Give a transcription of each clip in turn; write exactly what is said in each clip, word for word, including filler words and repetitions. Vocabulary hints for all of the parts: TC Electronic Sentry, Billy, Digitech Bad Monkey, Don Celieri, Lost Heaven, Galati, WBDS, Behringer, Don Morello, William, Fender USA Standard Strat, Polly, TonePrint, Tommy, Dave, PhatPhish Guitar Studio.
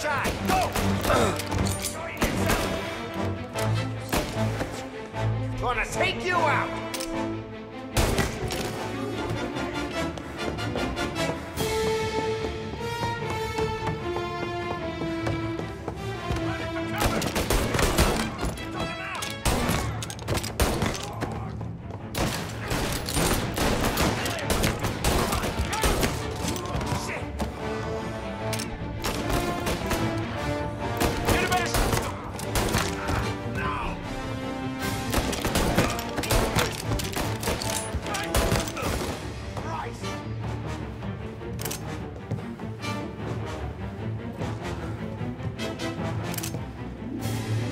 side. Go! Gonna take you out.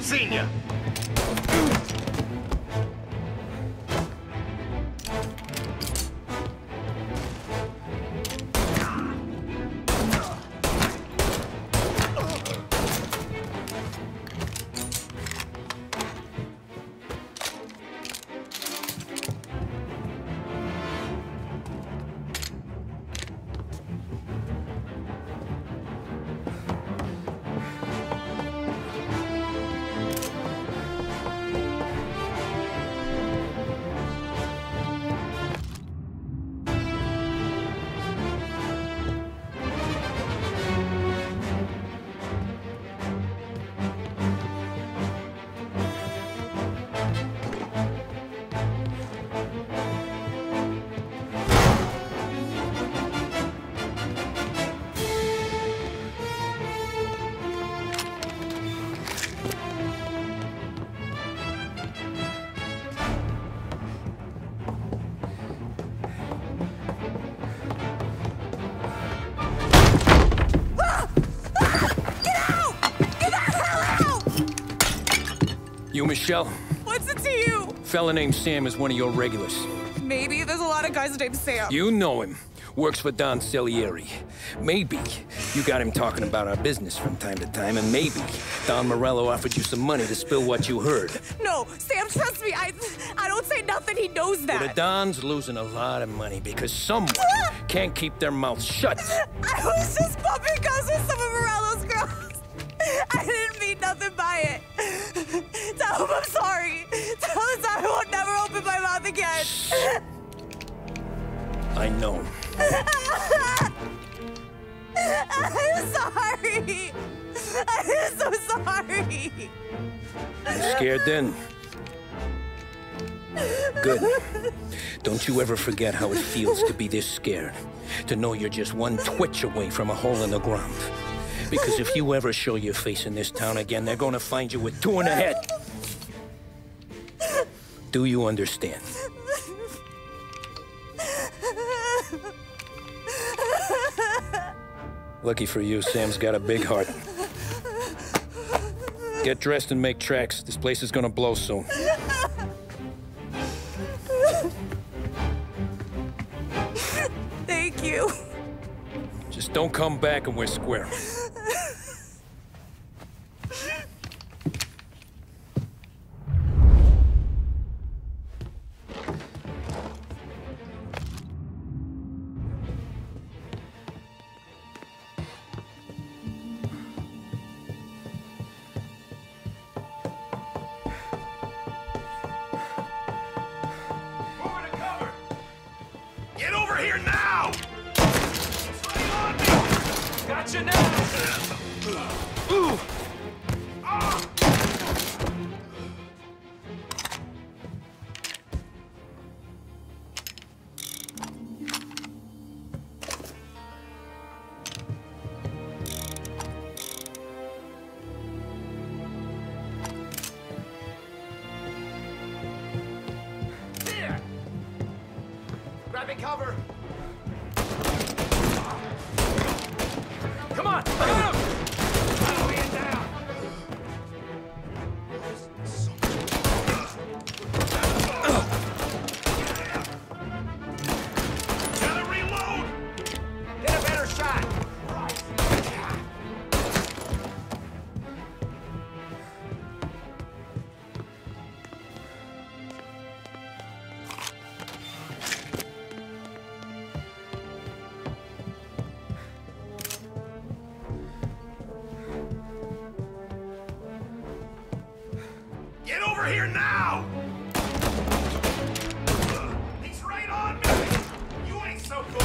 Senior. You, Michelle? What's it to you? Fella named Sam is one of your regulars. Maybe. There's a lot of guys named Sam. You know him. Works for Don Celieri. Maybe you got him talking about our business from time to time, and maybe Don Morello offered you some money to spill what you heard. No, Sam, trust me. I, I don't say nothing. He knows that. Well, the Don's losing a lot of money because someone can't keep their mouths shut. I was just bumping guns with some of Morello's girls. I didn't mean nothing by it. Tell him I'm sorry. Tell him I won't never open my mouth again. I know. I'm sorry. I'm so sorry. You scared then? Good. Don't you ever forget how it feels to be this scared. To know you're just one twitch away from a hole in the ground. Because if you ever show your face in this town again, they're gonna find you with two in the head. Do you understand? Lucky for you, Sam's got a big heart. Get dressed and make tracks. This place is gonna blow soon. Thank you. Just don't come back and we're square. Cover. Come on, come on. We're here now! He's right on me! You ain't so good!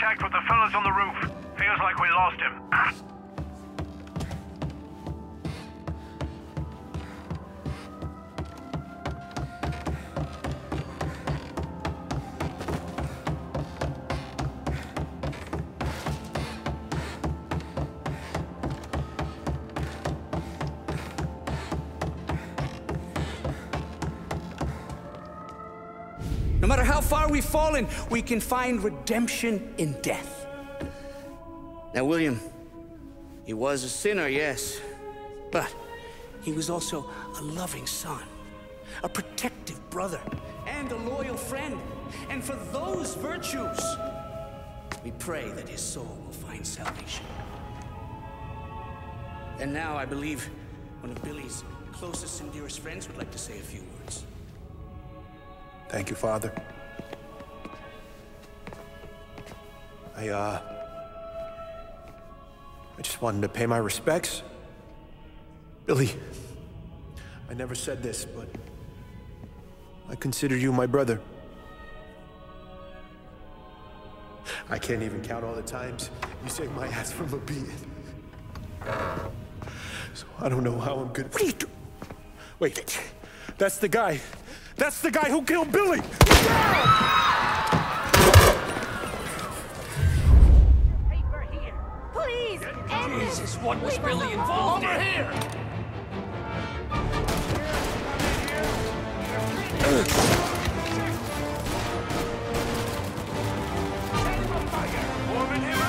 contact with the fellas on the roof. Feels like we lost him. No matter how far we've fallen, we can find redemption in death. Now, William, he was a sinner, yes, but he was also a loving son, a protective brother, and a loyal friend. And for those virtues, we pray that his soul will find salvation. And now I believe one of Billy's closest and dearest friends would like to say a few words. Thank you, Father. I, uh... I just wanted to pay my respects. Billy, I never said this, but I consider you my brother. I can't even count all the times you saved my ass from a beating. So I don't know how I'm good... What are you doing? Wait, that's the guy. That's the guy who killed Billy! Over here! Please! End Jesus, what was Leave Billy involved in? Over here! Set him on fire! Warming him up!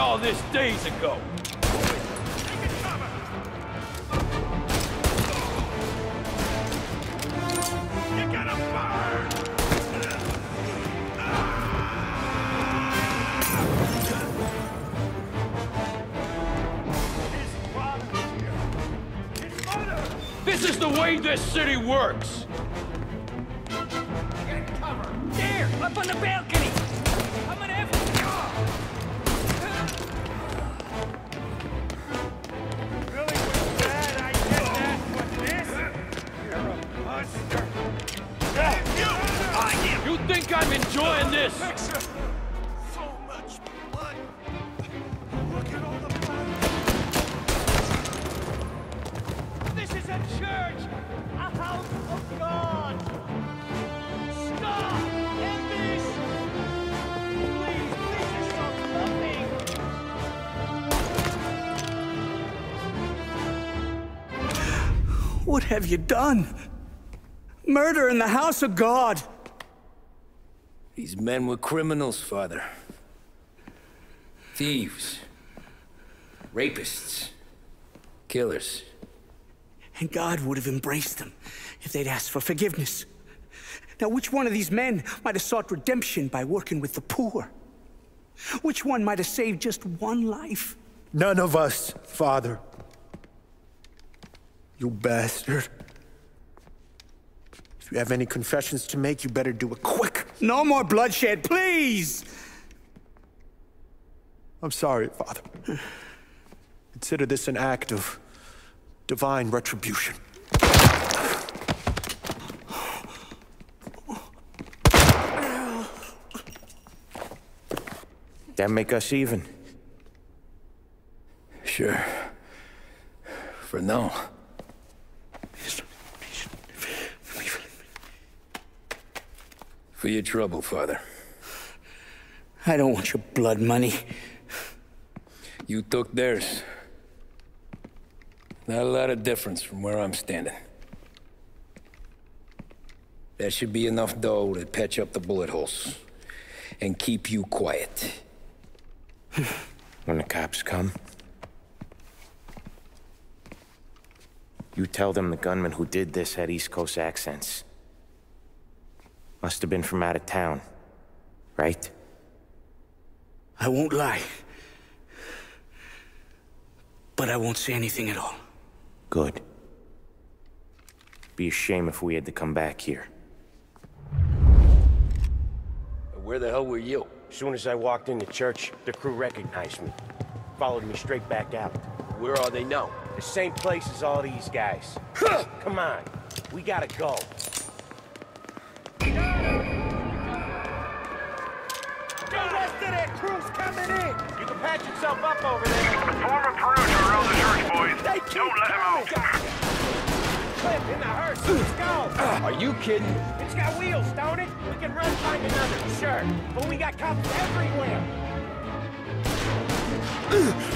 All this days ago. This is the way this city works. Get cover. There, up on the balcony. Coming after you. You think I'm enjoying this? So much blood. Look at all the blood. This is a church, a house of God. Stop! End this! Please, this is so nothing. What have you done? Murder in the house of God. These men were criminals, Father. Thieves. Rapists. Killers. And God would have embraced them if they'd asked for forgiveness. Now, which one of these men might have sought redemption by working with the poor? Which one might have saved just one life? None of us, Father. You bastard. If you have any confessions to make, you better do it quick. No more bloodshed, please! I'm sorry, Father. Consider this an act of divine retribution. That make us even? Sure. For now. For your trouble, Father. I don't want your blood money. You took theirs. Not a lot of difference from where I'm standing. That should be enough dough to patch up the bullet holes. And keep you quiet. When the cops come, you tell them the gunman who did this had East Coast accents. Must have been from out of town, right? I won't lie. But I won't say anything at all. Good. Be a shame if we had to come back here. Where the hell were you? As soon as I walked into church, the crew recognized me. Followed me straight back out. Where are they now? The same place as all these guys. Come on, we gotta go. The rest of that crew's coming in. You can patch yourself up over there. Form a crew to around the church, boys. They Don't let him out. Clip in the hearse. Let's go. Uh, are you kidding? It's got wheels, don't it? We can run find another, sure. But we got cops everywhere. Uh.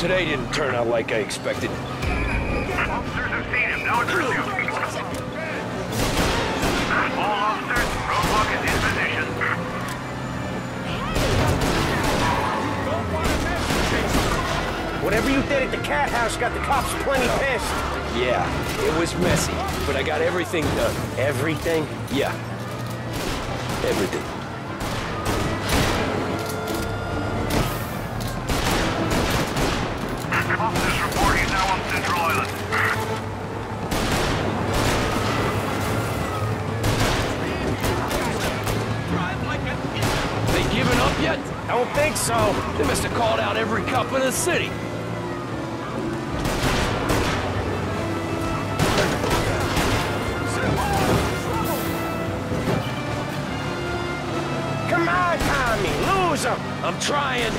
Today didn't turn out like I expected. Officers have seen him, now in pursuit. All officers, roadblock is in position. Whatever you did at the cat house got the cops plenty pissed. Yeah, it was messy, but I got everything done. Everything? Yeah. Everything. So, they must have called out every cop in the city. Come on, Tommy, lose him! I'm trying.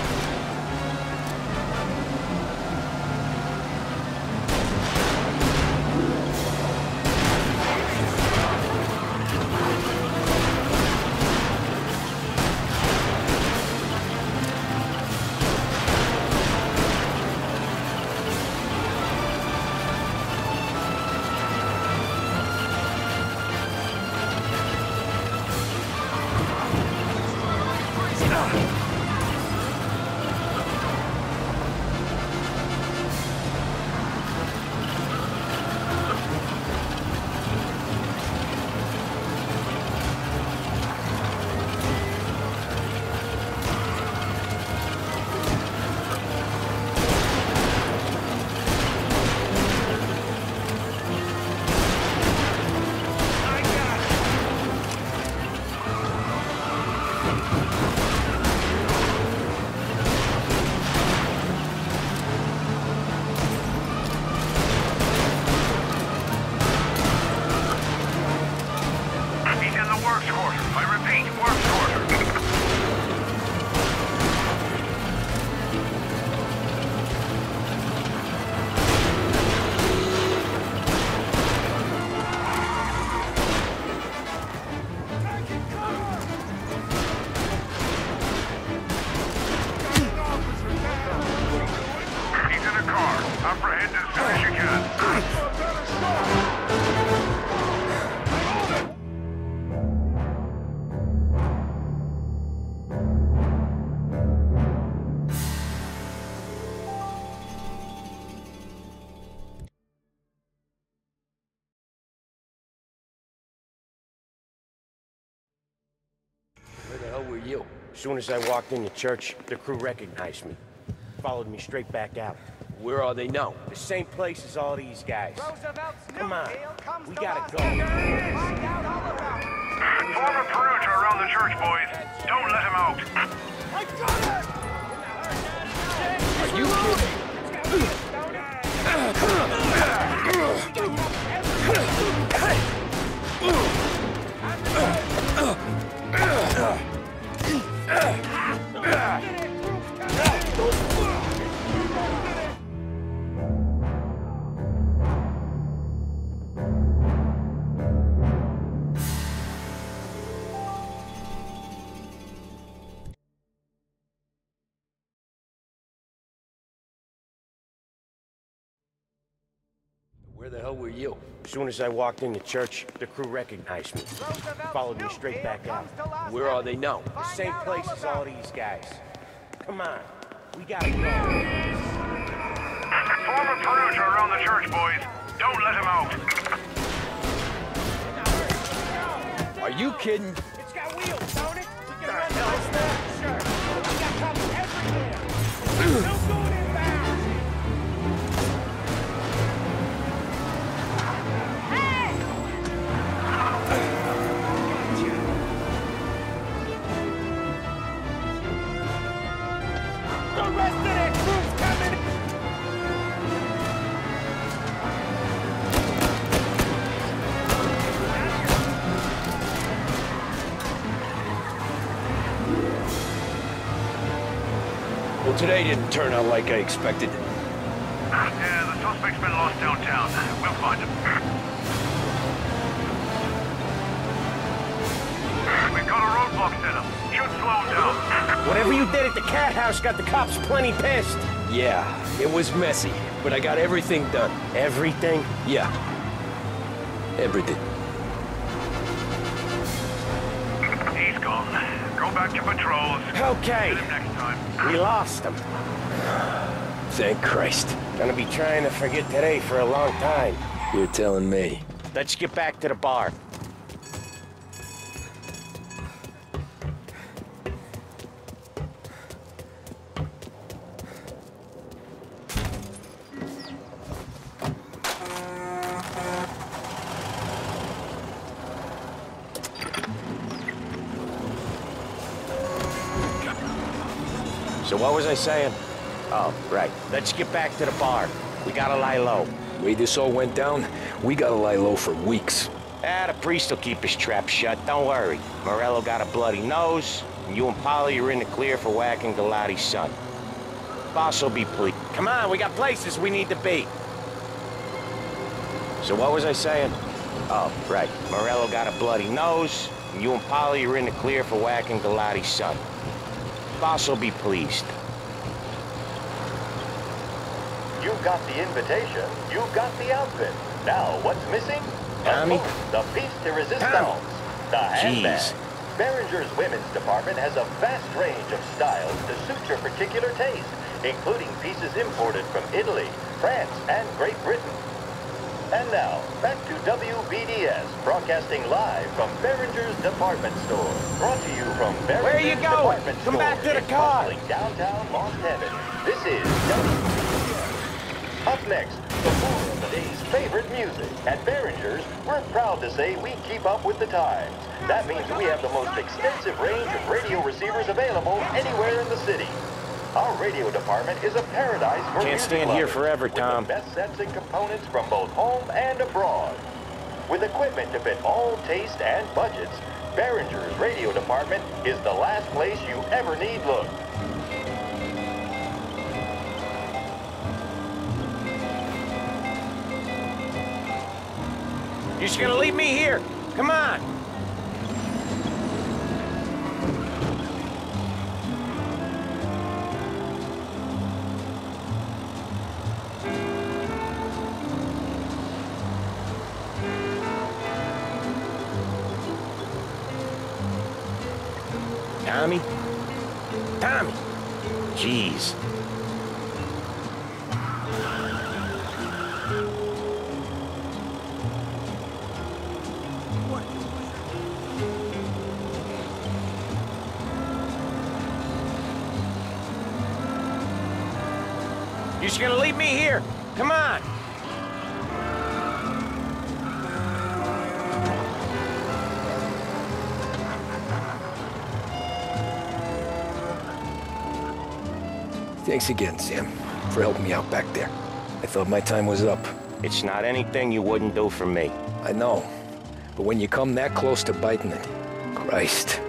As soon as I walked in the church, the crew recognized me. Followed me straight back out. Where are they now? The same place as all these guys. Come on, we gotta go. Form a perimeter around the church, boys. Don't let him out. I got it! Are you kidding? Where the hell were you? As soon as I walked in the church, the crew recognized me. Followed me straight back out. Where are they now? The same place as all these guys. Come on, we gotta go. Form a perimeter around the church, boys. Don't let him out. Are you kidding? It's got wheels, don't it? We can run the whole sure. We got cops everywhere. No going in bounds. Today didn't turn out like I expected. Yeah, the suspect's been lost downtown. We'll find him. We've got a roadblock set up. Should slow down. Whatever you did at the cat house got the cops plenty pissed. Yeah, it was messy, but I got everything done. Everything? Yeah. Everything. He's gone. Go back to patrols. Okay. Get him next time. We lost him. Thank Christ. Gonna be trying to forget today for a long time. You're telling me. Let's get back to the bar. What was I saying? Oh, right. Let's get back to the bar. We gotta lie low. The way this all went down, we gotta lie low for weeks. Ah, the priest will keep his trap shut. Don't worry. Morello got a bloody nose, and you and Polly are in the clear for whacking Galati's son. Boss will be pleased. Come on, we got places we need to be. So what was I saying? Oh, right. Morello got a bloody nose, and you and Polly are in the clear for whacking Galati's son. Boss will be pleased. You got the invitation. You got the outfit. Now, what's missing? Tommy. The piece de resistance. The handbag. Behringer's women's department has a vast range of styles to suit your particular taste, including pieces imported from Italy, France, and Great Britain. And now, back to W B D S, broadcasting live from Behringer's Department Store. Brought to you from Behringer's Where you going? Department Come Store. Come back to the car! Downtown Lost Heaven. This is W B D S. Up next, the more of the day's favorite music. At Behringer's, we're proud to say we keep up with the times. That means we have the most extensive range of radio receivers available anywhere in the city. Our radio department is a paradise for Can't stand lovers, here forever, Tom. With the best sets and components from both home and abroad. With equipment to fit all tastes and budgets, Behringer's radio department is the last place you ever need look. You're just gonna leave me here. Come on. Tommy? Tommy! Jeez. You're just gonna leave me here. Come on. Thanks again, Sam, for helping me out back there. I thought my time was up. It's not anything you wouldn't do for me. I know, but when you come that close to biting it, Christ,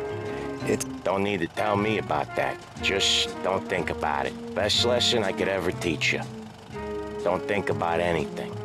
it... Don't need to tell me about that. Just don't think about it. Best lesson I could ever teach you. Don't think about anything.